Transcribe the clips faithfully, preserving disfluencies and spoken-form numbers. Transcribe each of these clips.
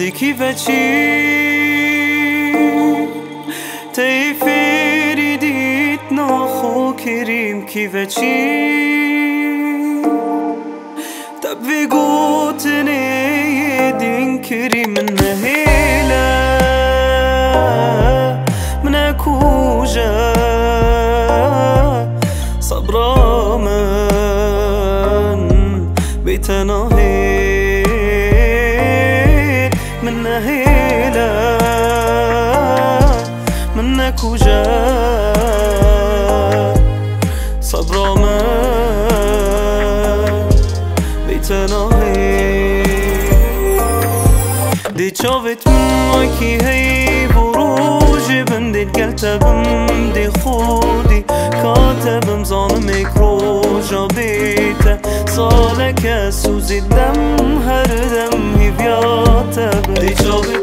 Deki vecin Te feridit Naho kerim ki vecin Tab ve gotene yedin kerim Nehele Mne kuja Sabraman Beytanahe منك وجاه صبر ما بيتناهي دي شافت موكي هي بروجي بندي القلتبم دي خودي كاتبم ظالمك روجا بيته صالك يا سوزي الدم هردم هي بياتب دي شافت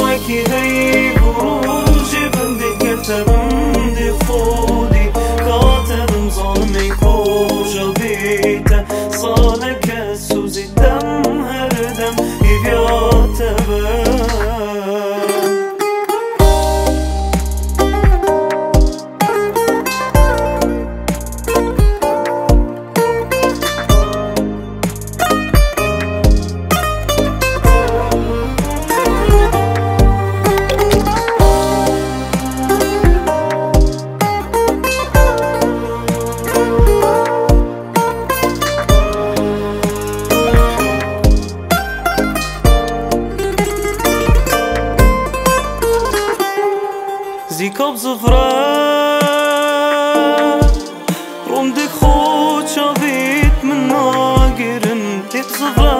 موكي هي بروجي بندي كتبم دي خودي كاتبم ظالمك روجا بيته صالك يا سوزي الدم هردم هي بياتب زیکاب زفرا روندک خود شوید من نگیرن تیک زفرا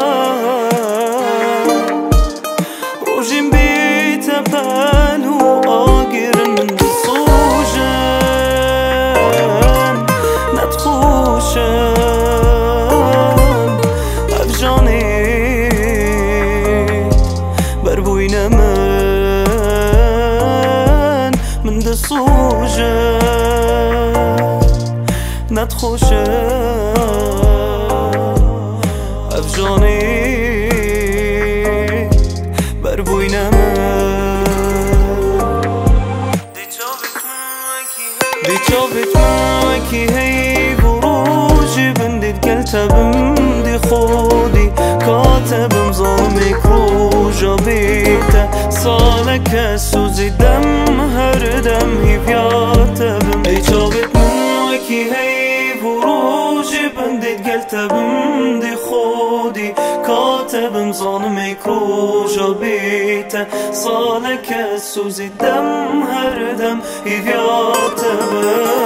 روزیم بیت پنهو آگیرن من دسوجم نتخوشم افجانی بر بوی نم دسوجه ندخوشه افجانی بر بوی نمه دی چابت موکی هی بروجی بندید گلتبم دی خودی کاتبم ظالمک روجا بیته سالک سوزی دم هردم هی بیاتبم دی چابت موکی هی بروجی بندید گلتبم دی خودی کاتبم ظالمک روجا بیته سالک سوزی دم هردم هی بیاتبم